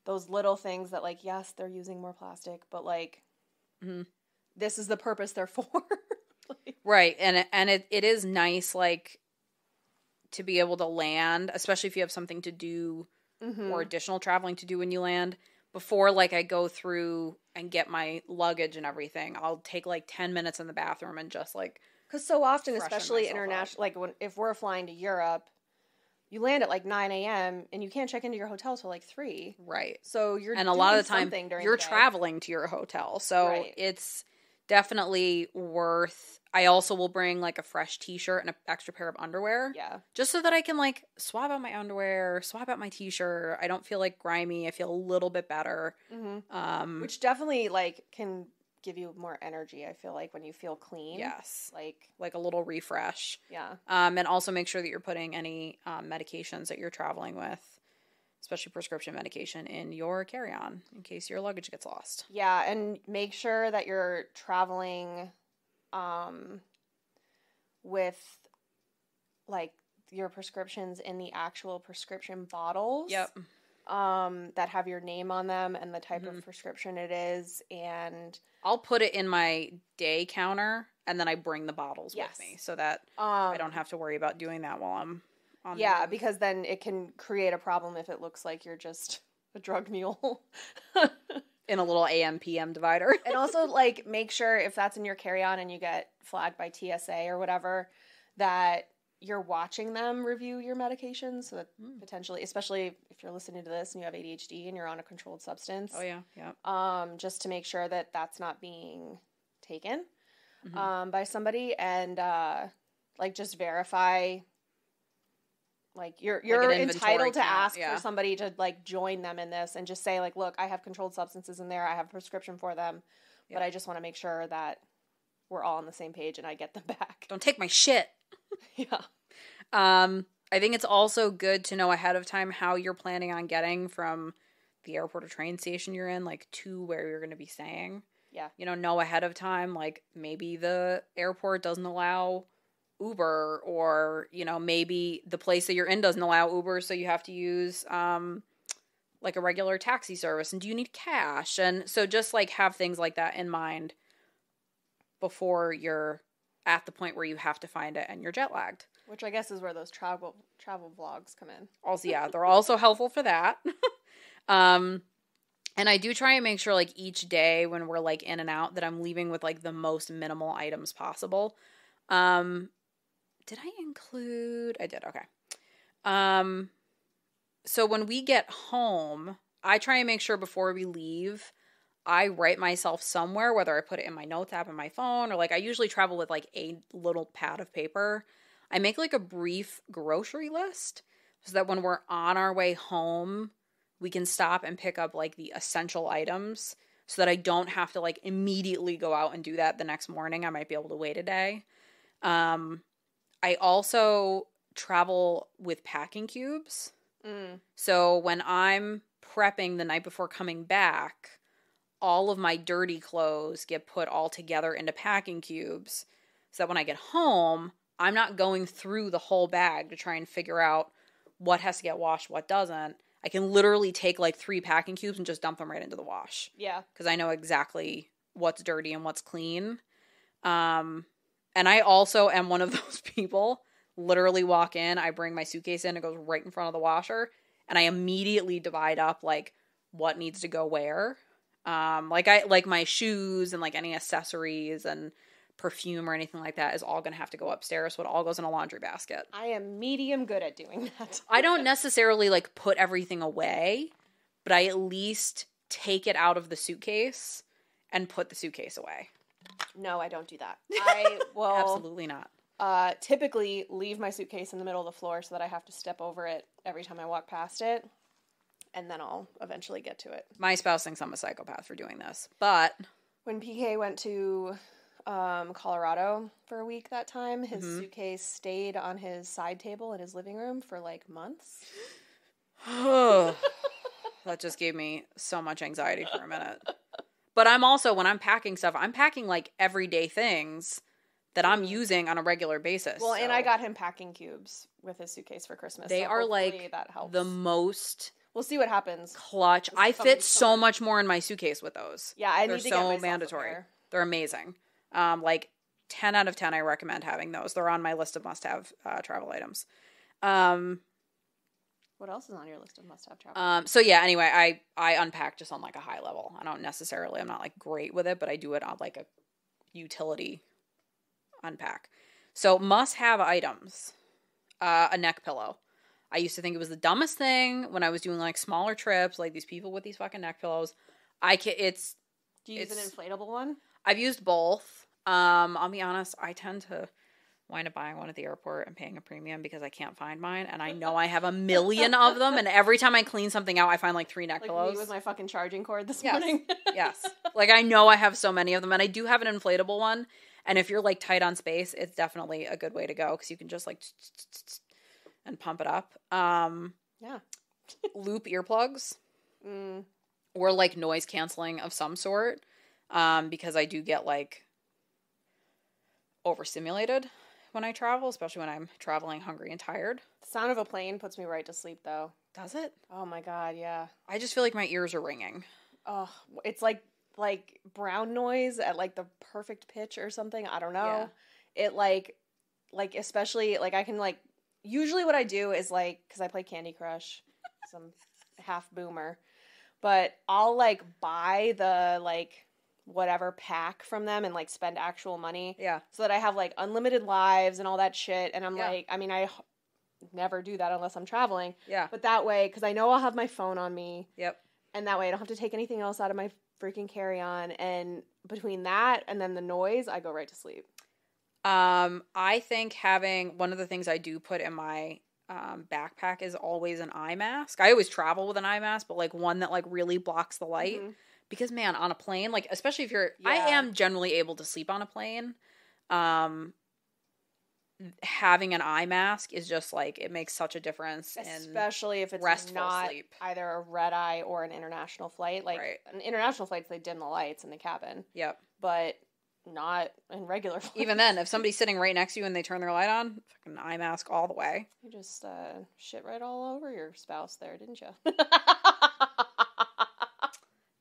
those little things that, like, yes, they're using more plastic, but, like, mm-hmm. this is the purpose they're for. like, right. And and it, it is nice, like, to be able to land, especially if you have something to do mm-hmm. or additional traveling to do when you land. Before, like, I go through and get my luggage and everything, I'll take, like, ten minutes in the bathroom and just, like, because so often, especially international, like, when if we're flying to Europe, you land at like nine a.m. and you can't check into your hotel till like three. Right. So you're and a doing lot of the time you're the traveling to your hotel, so right. it's definitely worth. I also will bring like a fresh T-shirt and an extra pair of underwear. Yeah. Just so that I can like swab out my underwear, swab out my T-shirt. I don't feel like grimy. I feel a little bit better. Mm-hmm. Um, Which definitely like can give you more energy, I feel like, when you feel clean. Yes. Like like a little refresh. Yeah. Um, and also make sure that you're putting any um, medications that you're traveling with, especially prescription medication, in your carry-on in case your luggage gets lost. Yeah, and make sure that you're traveling um, with, like, your prescriptions in the actual prescription bottles. Yep. Um, that have your name on them and the type mm-hmm. of prescription it is, and I'll put it in my day counter, and then I bring the bottles yes. with me so that um, I don't have to worry about doing that while I'm on yeah, the road. Because then it can create a problem if it looks like you're just a drug mule. in a little A M P M divider. and also, like, make sure if that's in your carry-on and you get flagged by T S A or whatever, that you're watching them review your medications, so that mm. potentially, especially if you're listening to this and you have A D H D and you're on a controlled substance. Oh, yeah, yeah. Um, just to make sure that that's not being taken mm-hmm. um, by somebody, and, uh, like, just verify, like, you're you're like entitled to count. ask yeah. for somebody to, like, join them in this, and just say, like, look, I have controlled substances in there. I have a prescription for them, yeah. but I just want to make sure that we're all on the same page and I get them back. Don't take my shit. Yeah. Um, I think it's also good to know ahead of time how you're planning on getting from the airport or train station you're in, like, to where you're going to be staying. Yeah. You know, know ahead of time, like, maybe the airport doesn't allow Uber, or, you know, maybe the place that you're in doesn't allow Uber, so you have to use, um, like, a regular taxi service. And do you need cash? And so just, like, have things like that in mind before you're at the point where you have to find it and you're jet lagged. Which I guess is where those travel travel vlogs come in. Also, yeah, they're also helpful for that. um, and I do try and make sure, like, each day when we're, like, in and out, that I'm leaving with, like, the most minimal items possible. Um, did I include? I did, okay. Um, so when we get home, I try and make sure before we leave, I write myself somewhere, whether I put it in my notes app in my phone, or, like, I usually travel with, like, a little pad of paper. I make, like, a brief grocery list so that when we're on our way home, we can stop and pick up, like, the essential items so that I don't have to, like, immediately go out and do that the next morning. I might be able to wait a day. Um, I also travel with packing cubes. Mm. So when I'm prepping the night before coming back, all of my dirty clothes get put all together into packing cubes so that when I get home, I'm not going through the whole bag to try and figure out what has to get washed, what doesn't. I can literally take like three packing cubes and just dump them right into the wash. Yeah. Because I know exactly what's dirty and what's clean. Um, and I also am one of those people, literally walk in, I bring my suitcase in, it goes right in front of the washer, and I immediately divide up like what needs to go where. Um, like I like my shoes and like any accessories and perfume or anything like that is all going to have to go upstairs, so it all goes in a laundry basket. I am medium good at doing that. I don't necessarily, like, put everything away, but I at least take it out of the suitcase and put the suitcase away. No, I don't do that. I will... Absolutely not. Uh, typically leave my suitcase in the middle of the floor so that I have to step over it every time I walk past it, and then I'll eventually get to it. My spouse thinks I'm a psychopath for doing this, but... When P K went to... Um, Colorado for a week that time. His mm-hmm. suitcase stayed on his side table in his living room for like months. That just gave me so much anxiety for a minute. But I'm also, when I'm packing stuff, I'm packing like everyday things that I'm using on a regular basis. Well, so. And I got him packing cubes with his suitcase for Christmas. They so are like that helps. The most... We'll see what happens. Clutch. It's I fit so somewhere. Much more in my suitcase with those. Yeah, I They're need to so get myself mandatory. There. They're amazing. Um, like ten out of ten, I recommend having those. They're on my list of must-have uh, travel items. Um, what else is on your list of must-have travel items? Um, so yeah, anyway, I, I unpack just on like a high level. I don't necessarily, I'm not like great with it, but I do it on like a utility unpack. So must-have items, uh, a neck pillow. I used to think it was the dumbest thing when I was doing like smaller trips, like these people with these fucking neck pillows. I can, it's... Do you use an inflatable one? I've used both. Um, I'll be honest, I tend to wind up buying one at the airport and paying a premium because I can't find mine. And I know I have a million of them. And every time I clean something out, I find like three neck like pillows. Me with my fucking charging cord this yes. morning. Yes. Like I know I have so many of them. And I do have an inflatable one. And if you're like tight on space, it's definitely a good way to go because you can just like and pump it up. Um, yeah. Loop earplugs mm. or like noise canceling of some sort. Um, because I do get like overstimulated when I travel, especially when I'm traveling hungry and tired. The sound of a plane puts me right to sleep though. Does it? Oh my God. Yeah. I just feel like my ears are ringing. Oh, it's like, like brown noise at like the perfect pitch or something. I don't know. Yeah. It like, like, especially like I can like, usually what I do is like, cause I play Candy Crush, some half boomer, but I'll like buy the like, whatever pack from them and like spend actual money yeah so that I have like unlimited lives and all that shit and I'm yeah. like I mean I h- never do that unless I'm traveling yeah but that way because I know I'll have my phone on me yep and that way I don't have to take anything else out of my freaking carry-on and between that and then the noise I go right to sleep. um I think having one of the things I do put in my um backpack is always an eye mask. I always travel with an eye mask but like one that like really blocks the light. Mm-hmm. Because, man, on a plane, like, especially if you're, yeah. I am generally able to sleep on a plane. Um, having an eye mask is just, like, it makes such a difference. Especially in if it's restful not sleep. Either a red eye or an international flight. Like, right. An international flight, they dim the lights in the cabin. Yep. But not in regular flights. Even then, if somebody's sitting right next to you and they turn their light on, fucking eye mask all the way. You just uh, shit right all over your spouse there, didn't you?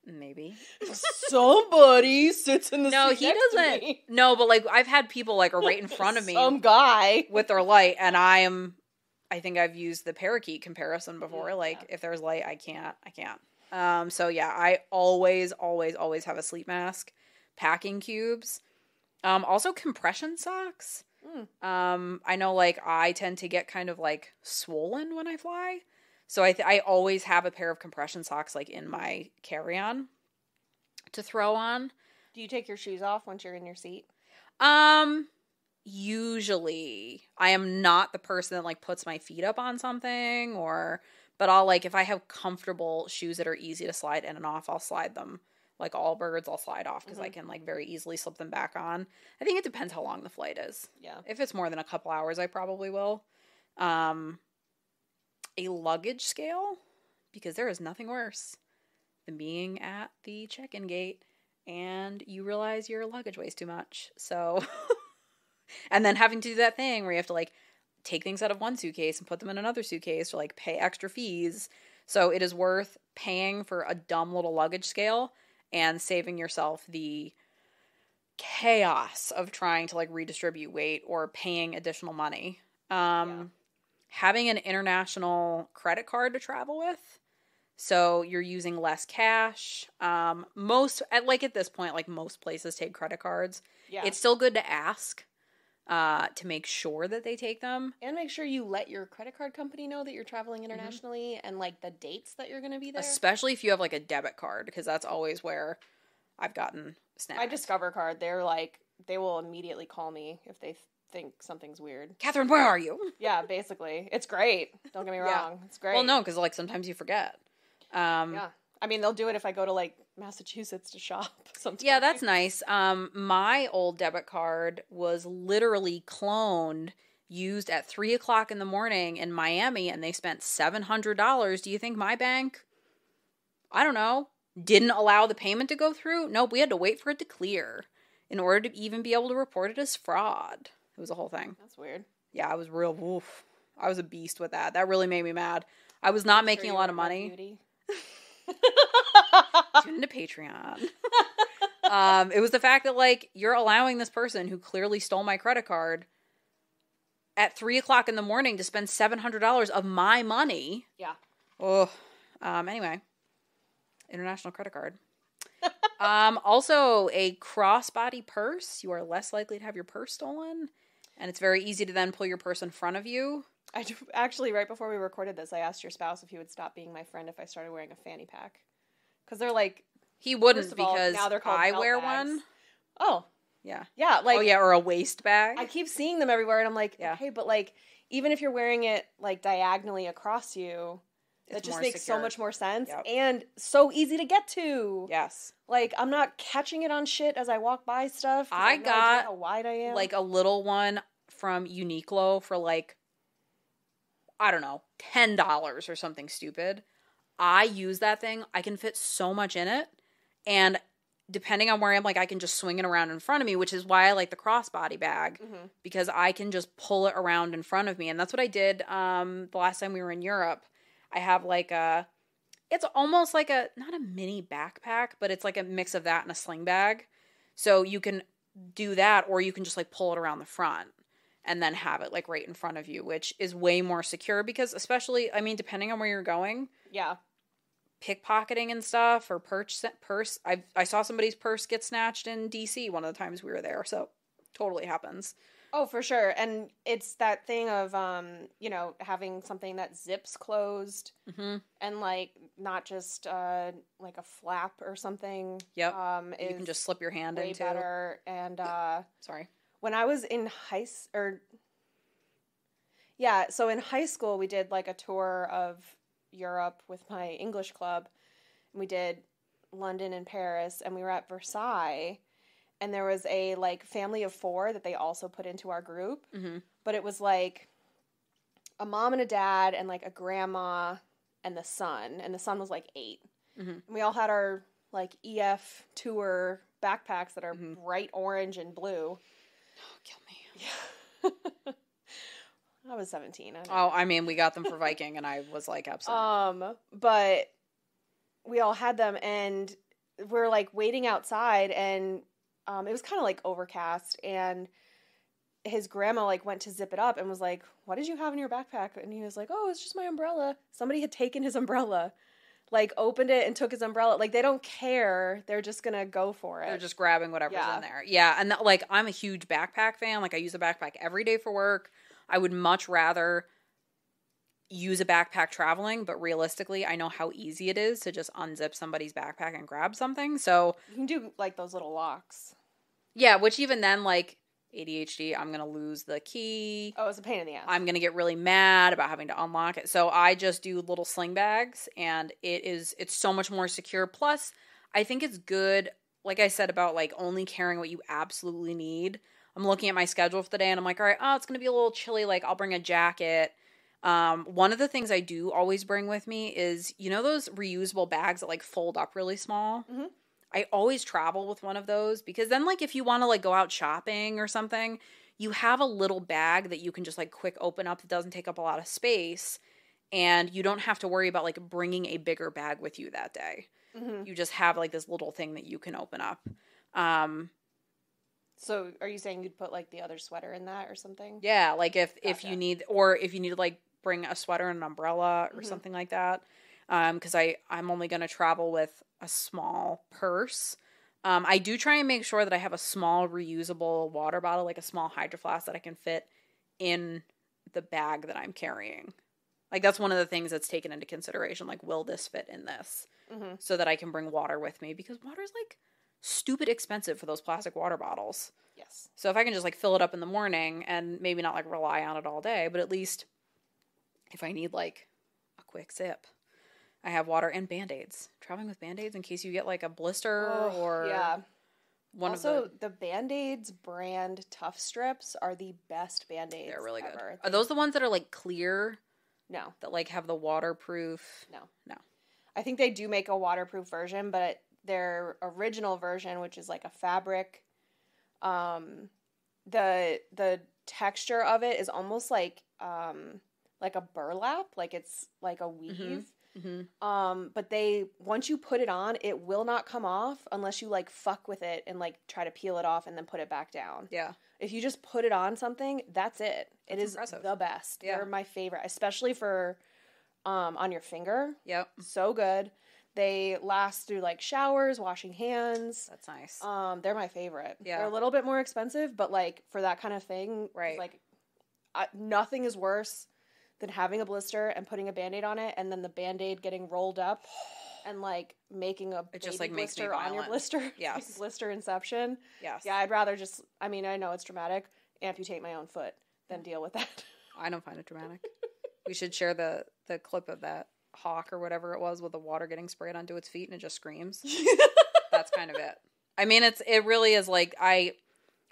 Maybe somebody sits in the no seat he next doesn't to me. No but like I've had people like are right in front of me some guy with their light and I'm I think I've used the parakeet comparison before. Yeah. Like if there's light I can't I can't um so yeah I always always always have a sleep mask, packing cubes, um also compression socks. mm. um I know like I tend to get kind of like swollen when I fly. So I th- I always have a pair of compression socks, like, in my carry-on to throw on. Do you take your shoes off once you're in your seat? Um, usually. I am not the person that, like, puts my feet up on something or... But I'll, like, if I have comfortable shoes that are easy to slide in and off, I'll slide them. Like, Allbirds, I'll slide off because mm-hmm. I can, like, very easily slip them back on. I think it depends how long the flight is. Yeah. If it's more than a couple hours, I probably will. Um... A luggage scale because there is nothing worse than being at the check-in gate and you realize your luggage weighs too much. So, and then having to do that thing where you have to like take things out of one suitcase and put them in another suitcase or like pay extra fees. So it is worth paying for a dumb little luggage scale and saving yourself the chaos of trying to like redistribute weight or paying additional money. Um, yeah. Having an international credit card to travel with, so you're using less cash. Um, most at like at this point, like most places take credit cards. Yeah. It's still good to ask uh, to make sure that they take them, and make sure you let your credit card company know that you're traveling internationally mm-hmm. and like the dates that you're going to be there. Especially if you have like a debit card, because that's always where I've gotten snapped. My Discover card, they're like they will immediately call me if they. Th- think something's weird. Catherine, where are you? Yeah, basically. It's great. Don't get me wrong. Yeah. It's great. Well, no, because, like, sometimes you forget. Um, yeah. I mean, they'll do it if I go to, like, Massachusetts to shop sometimes. Yeah, that's nice. Um, my old debit card was literally cloned, used at three o'clock in the morning in Miami, and they spent seven hundred dollars. Do you think my bank, I don't know, didn't allow the payment to go through? Nope, we had to wait for it to clear in order to even be able to report it as fraud. It was a whole thing. That's weird. Yeah, I was real, oof. I was a beast with that. That really made me mad. I was not I'm making sure a lot of money. Tune into Patreon. um, it was the fact that, like, you're allowing this person who clearly stole my credit card at three o'clock in the morning to spend seven hundred dollars of my money. Yeah. Oh. Um, anyway. International credit card. um, also, a crossbody purse. You are less likely to have your purse stolen. And it's very easy to then pull your purse in front of you. I do, actually, right before we recorded this, I asked your spouse if he would stop being my friend if I started wearing a fanny pack. Because they're like... He wouldn't because all, now I wear bags. One. Oh. Yeah. Yeah. Like, oh, yeah, or a waist bag. I keep seeing them everywhere, and I'm like, yeah. Okay, but like, even if you're wearing it like diagonally across you... That it's just makes secure. So much more sense yep. and so easy to get to. Yes. Like, I'm not catching it on shit as I walk by stuff. I, I got how wide I am. Like a little one from Uniqlo for like, I don't know, ten dollars or something stupid. I use that thing. I can fit so much in it. And depending on where I am, like I can just swing it around in front of me, which is why I like the crossbody bag mm-hmm. because I can just pull it around in front of me. And that's what I did um, the last time we were in Europe. I have like a, it's almost like a, not a mini backpack, but it's like a mix of that and a sling bag. So you can do that or you can just like pull it around the front and then have it like right in front of you, which is way more secure because especially, I mean, depending on where you're going. Yeah. Pickpocketing and stuff or purse, purse. I I saw somebody's purse get snatched in D C one of the times we were there. So totally happens. Oh, for sure. And it's that thing of, um, you know, having something that zips closed mm-hmm. and, like, not just, uh, like, a flap or something. Yep. Um, you can just slip your hand way into it. Better. And, uh... Sorry. When I was in high... or Yeah, so in high school, we did, like, a tour of Europe with my English club. And we did London and Paris, and we were at Versailles. And there was a, like, family of four that they also put into our group. Mm-hmm. But it was, like, a mom and a dad and, like, a grandma and the son. And the son was, like, eight. Mm-hmm. And we all had our, like, E F tour backpacks that are mm-hmm. bright orange and blue. Oh, kill me. Yeah. I was seventeen. I oh, I mean, we got them for Viking, and I was, like, absolutely. Um, but we all had them, and we're, like, waiting outside, and... Um, it was kind of, like, overcast, and his grandma, like, went to zip it up and was like, what did you have in your backpack? And he was like, oh, it's just my umbrella. Somebody had taken his umbrella, like, opened it and took his umbrella. Like, they don't care. They're just going to go for it. They're just grabbing whatever's yeah. in there. Yeah, and, that, like, I'm a huge backpack fan. Like, I use a backpack every day for work. I would much rather use a backpack traveling, but realistically, I know how easy it is to just unzip somebody's backpack and grab something, so... You can do, like, those little locks. Yeah, which even then, like, A D H D, I'm going to lose the key. Oh, it's a pain in the ass. I'm going to get really mad about having to unlock it. So I just do little sling bags, and it is, it's so much more secure. Plus, I think it's good, like I said about, like, only carrying what you absolutely need. I'm looking at my schedule for the day, and I'm like, all right, oh, it's going to be a little chilly. Like, I'll bring a jacket. Um, one of the things I do always bring with me is, you know, those reusable bags that like fold up really small. Mm-hmm. I always travel with one of those because then like if you want to like go out shopping or something, you have a little bag that you can just like quick open up that doesn't take up a lot of space and you don't have to worry about like bringing a bigger bag with you that day. Mm-hmm. You just have like this little thing that you can open up. Um, so are you saying you'd put like the other sweater in that or something? Yeah. Like if, gotcha. if you need, or if you need to like bring a sweater and an umbrella or mm-hmm. something like that. Um, cause I, I'm only going to travel with a small purse. Um, I do try and make sure that I have a small reusable water bottle, like a small Hydro Flask that I can fit in the bag that I'm carrying. Like that's one of the things that's taken into consideration. Like, will this fit in this? Mm-hmm. So that I can bring water with me because water is like stupid expensive for those plastic water bottles. Yes. So if I can just like fill it up in the morning and maybe not like rely on it all day, but at least if I need like a quick sip. I have water and Band-Aids. Traveling with Band-Aids in case you get like a blister oh, or yeah. one also, of the... the Band-Aids brand Tough Strips are the best Band-Aids They're really good. Ever. Are those the ones that are like clear? No. That like have the waterproof? No. No. I think they do make a waterproof version, but their original version, which is like a fabric, um, the the texture of it is almost like um, like a burlap. Like it's like a weave. Mm-hmm. Mm-hmm. Um, but they, once you put it on, it will not come off unless you like fuck with it and like try to peel it off and then put it back down. Yeah. If you just put it on something, that's it. That's it is impressive. The best. Yeah. They're my favorite, especially for, um, on your finger. Yep. So good. They last through like showers, washing hands. That's nice. Um, they're my favorite. Yeah. They're a little bit more expensive, but like for that kind of thing, right. Like I, nothing is worse than having a blister and putting a Band-Aid on it and then the Band-Aid getting rolled up and, like, making a it just, like, blister makes me on your blister. Yes. Like blister inception. Yes. Yeah, I'd rather just, I mean, I know it's dramatic, amputate my own foot than deal with that. I don't find it dramatic. We should share the, the clip of that hawk or whatever it was with the water getting sprayed onto its feet and it just screams. That's kind of it. I mean, it's it really is, like, I,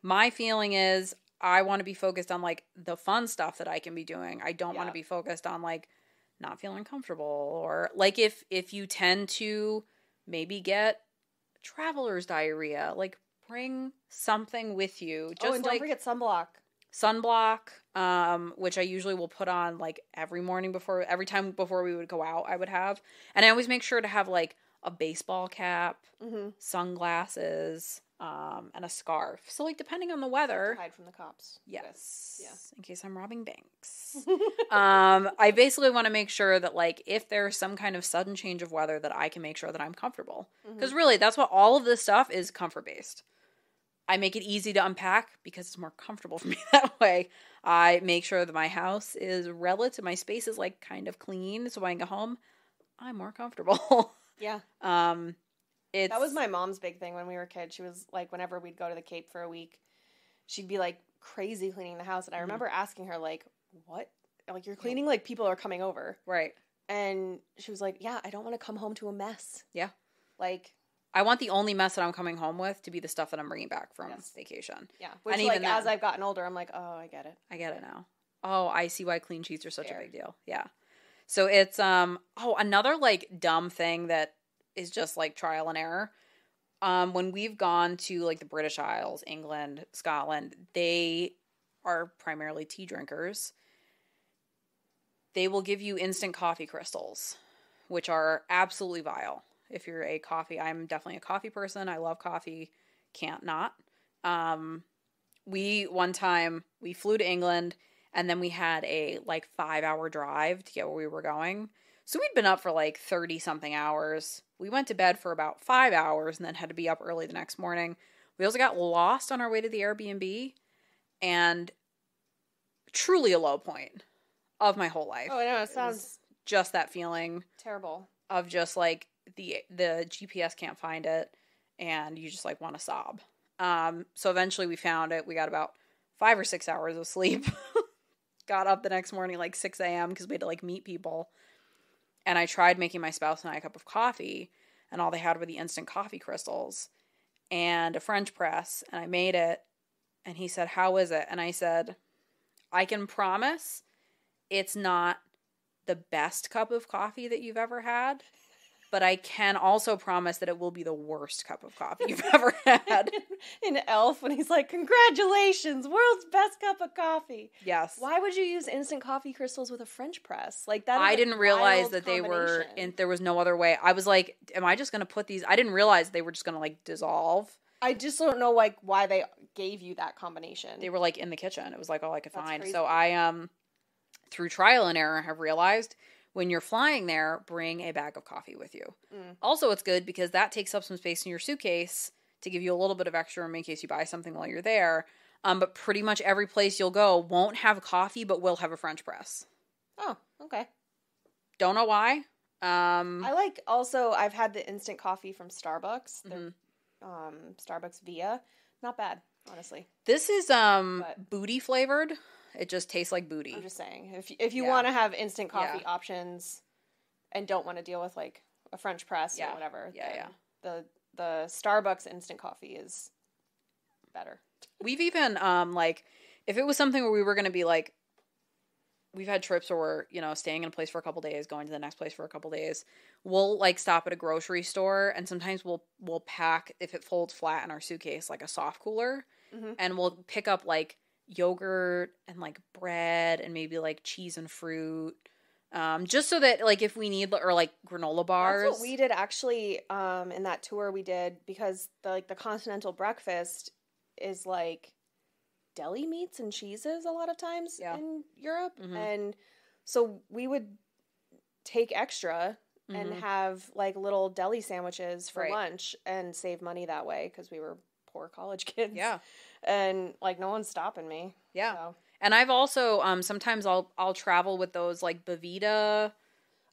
my feeling is, I want to be focused on, like, the fun stuff that I can be doing. I don't yeah. want to be focused on, like, not feeling comfortable or, like, if, if you tend to maybe get traveler's diarrhea, like, bring something with you. Just, oh, and don't like, forget sunblock. Sunblock, um, which I usually will put on, like, every morning before, every time before we would go out, I would have. And I always make sure to have, like, a baseball cap, mm-hmm. sunglasses, Um, and a scarf. So, like, depending on the weather. Hide from the cops. Yes. Yes. Yeah. In case I'm robbing banks. um, I basically want to make sure that, like, if there's some kind of sudden change of weather that I can make sure that I'm comfortable. Because mm-hmm. really, that's what all of this stuff is comfort-based. I make it easy to unpack because it's more comfortable for me that way. I make sure that my house is relative. My space is, like, kind of clean. So, when I go home, I'm more comfortable. yeah. Um... It's... That was my mom's big thing when we were kids. She was like, whenever we'd go to the Cape for a week, she'd be like crazy cleaning the house. And I remember mm-hmm. asking her like, what? Like you're cleaning like people are coming over. Right. And she was like, yeah, I don't want to come home to a mess. Yeah. Like. I want the only mess that I'm coming home with to be the stuff that I'm bringing back from yes. vacation. Yeah. Which and like even as then, I've gotten older, I'm like, oh, I get it. I get it now. Oh, I see why clean sheets are such Fair. a big deal. Yeah. So it's, um, oh, another like dumb thing that is just, like, trial and error. Um, when we've gone to, like, the British Isles, England, Scotland, they are primarily tea drinkers. They will give you instant coffee crystals, which are absolutely vile. If you're a coffee, I'm definitely a coffee person. I love coffee. Can't not. Um, we, one time, we flew to England, and then we had a, like, five-hour drive to get where we were going. So we'd been up for, like, thirty-something hours. We went to bed for about five hours and then had to be up early the next morning. We also got lost on our way to the Airbnb and truly a low point of my whole life. Oh, I know. It sounds just that feeling. Terrible. Of just, like, the the G P S can't find it and you just, like, want to sob. Um, so eventually we found it. We got about five or six hours of sleep. Got up the next morning, like, six a.m. because we had to, like, meet people. And I tried making my spouse and I a cup of coffee, and all they had were the instant coffee crystals and a French press, and I made it, and he said, how is it? And I said, I can promise it's not the best cup of coffee that you've ever had, but I can also promise that it will be the worst cup of coffee you've ever had. In Elf, when he's like, congratulations, world's best cup of coffee. Yes. Why would you use instant coffee crystals with a French press? Like that. I didn't realize that they were, and there was no other way. I was like, am I just going to put these? I didn't realize they were just going to like dissolve. I just don't know like why they gave you that combination. They were like in the kitchen. It was like all I could That's find. Crazy. So I, um, through trial and error, have realized when you're flying there, bring a bag of coffee with you. Mm. Also, it's good because that takes up some space in your suitcase to give you a little bit of extra room in case you buy something while you're there. Um, but pretty much every place you'll go won't have coffee, but will have a French press. Oh, okay. Don't know why. Um, I like also, I've had the instant coffee from Starbucks. Mm-hmm. Um, Starbucks Via. Not bad, honestly. This is um but booty flavored. It just tastes like booty. I'm just saying. If, if you yeah. want to have instant coffee yeah. options and don't want to deal with, like, a French press yeah. or whatever, yeah, yeah. the the Starbucks instant coffee is better. We've even, um like, if it was something where we were going to be, like, we've had trips where we're, you know, staying in a place for a couple days, going to the next place for a couple days. We'll, like, stop at a grocery store, and sometimes we'll, we'll pack, if it folds flat in our suitcase, like a soft cooler, mm-hmm. and we'll pick up, like, yogurt and like bread and maybe like cheese and fruit, um just so that like if we need, or like granola bars. That's what we did actually, um in that tour we did, because the, like the continental breakfast is like deli meats and cheeses a lot of times yeah. in Europe, mm-hmm. and so we would take extra mm-hmm. and have like little deli sandwiches for right. lunch and save money that way because we were poor college kids. Yeah. And like no one's stopping me. Yeah. So. And I've also, um, sometimes I'll, I'll travel with those like Bevita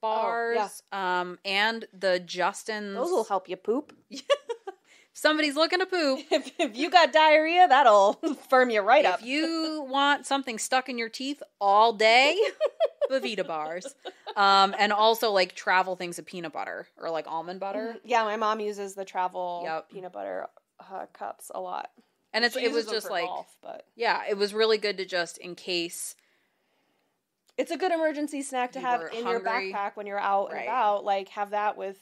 bars, oh, yeah. um, and the Justin's. Those will help you poop. Somebody's looking to poop. If, if you got diarrhea, that'll firm you right if up. If you want something stuck in your teeth all day, Bevita bars. Um, and also like travel things of peanut butter or like almond butter. Yeah. My mom uses the travel yep. peanut butter uh, cups a lot. And it's, it was just like, golf, but yeah, it was really good to just, in case. It's a good emergency snack to have in hungry. Your backpack when you're out right. and about, like have that with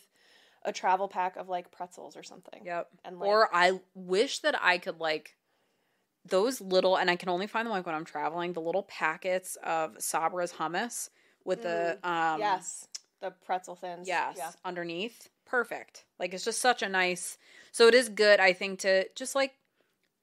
a travel pack of like pretzels or something. Yep. And like, or I wish that I could like those little, and I can only find them like when I'm traveling, the little packets of Sabra's hummus with mm, the, um, yes, the pretzel thins. Yes. Yeah. Underneath. Perfect. Like it's just such a nice, so it is good, I think, to just like,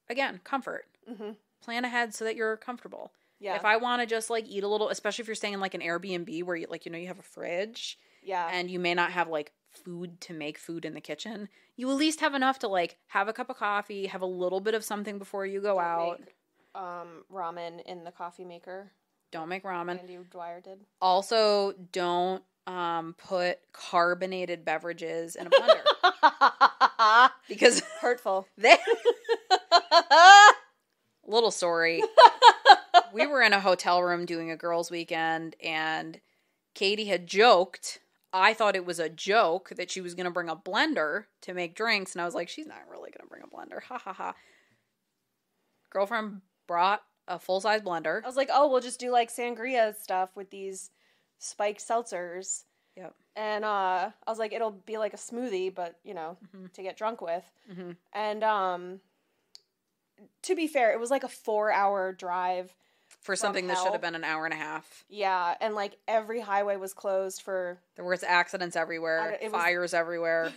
again, comfort. Mm-hmm. Plan ahead so that you're comfortable. Yeah. If I want to just, like, eat a little, especially if you're staying in, like, an Airbnb where, you, like, you know, you have a fridge. Yeah. And you may not have, like, food to make food in the kitchen. You at least have enough to, like, have a cup of coffee, have a little bit of something before you go Don't out. Make, um, ramen in the coffee maker. Don't make ramen. Andy Dwyer did. Also, don't um, put carbonated beverages in a blender. Because hurtful. They... Little story. We were in a hotel room doing a girls' weekend, and Katie had joked. I thought it was a joke that she was going to bring a blender to make drinks, and I was like, she's not really going to bring a blender. Ha ha ha. Girlfriend brought a full-size blender. I was like, oh, we'll just do like sangria stuff with these spiked seltzers. Yep. And uh, I was like, it'll be like a smoothie, but, you know, mm-hmm. to get drunk with. Mm-hmm. And um, to be fair, it was like a four-hour drive. For something hell. That should have been an hour and a half. Yeah. And, like, every highway was closed for... There were accidents everywhere. Fires everywhere.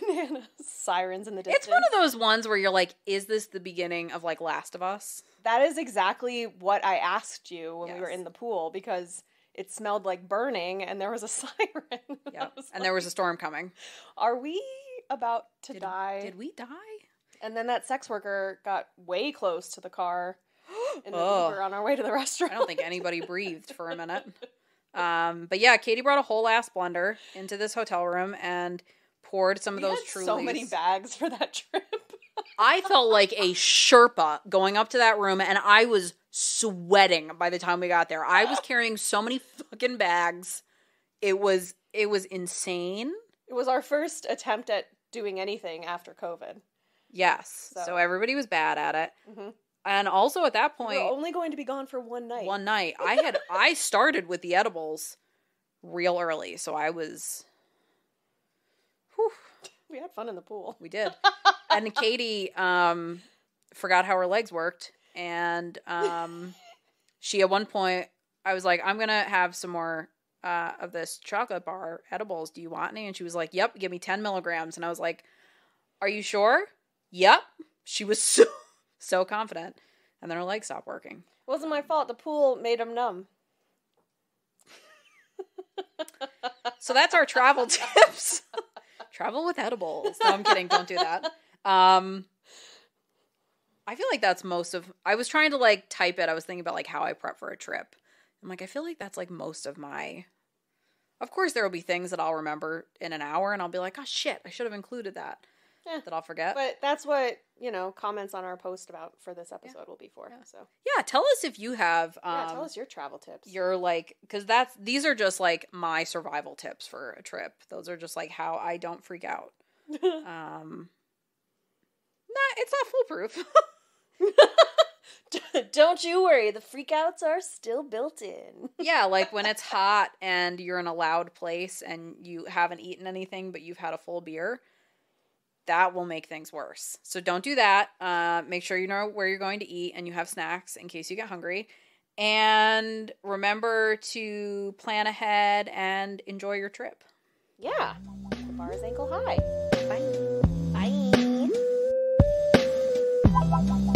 Sirens in the distance. It's one of those ones where you're like, is this the beginning of, like, Last of Us? That is exactly what I asked you when yes. we were in the pool, because... It smelled like burning, and there was a siren. Yeah, and like, there was a storm coming. Are we about to did, die? Did we die? And then that sex worker got way close to the car, and then oh. we were on our way to the restaurant. I don't think anybody breathed for a minute. Um, but yeah, Katie brought a whole ass blender into this hotel room and poured some we of those. Had Trulies. So many bags for that trip. I felt like a Sherpa going up to that room, and I was sweating by the time we got there. I was carrying so many fucking bags. It was it was insane. It was our first attempt at doing anything after COVID. Yes. So, so everybody was bad at it. Mm-hmm. And also at that point... We're only going to be gone for one night. One night. I had... I started with the edibles real early, so I was... Whew. We had fun in the pool. We did. And Katie um, forgot how her legs worked, and um, she at one point... I was like, I'm going to have some more uh, of this chocolate bar edibles. Do you want any? And she was like, yep, give me ten milligrams. And I was like, are you sure? Yep. She was so, so confident. And then her legs stopped working. It wasn't my fault. The pool made them numb. So that's our travel tips. Travel with edibles. No, I'm kidding. Don't do that. Um, I feel like that's most of, I was trying to like type it. I was thinking about like how I prep for a trip. I'm like, I feel like that's like most of my, of course there will be things that I'll remember in an hour and I'll be like, oh shit, I should have included that, yeah, that I'll forget. But that's what, you know, comments on our post about for this episode yeah. will be for. Yeah. So yeah, tell us if you have, um, yeah, tell us your travel tips. You're like, cause that's, these are just like my survival tips for a trip. Those are just like how I don't freak out. um, nah, it's not foolproof. Don't you worry, the freakouts are still built in. Yeah, like when it's hot and you're in a loud place and you haven't eaten anything but you've had a full beer, that will make things worse. So don't do that. Uh, make sure you know where you're going to eat and you have snacks in case you get hungry. And remember to plan ahead and enjoy your trip. Yeah. The bar is ankle high. Bye. Bye.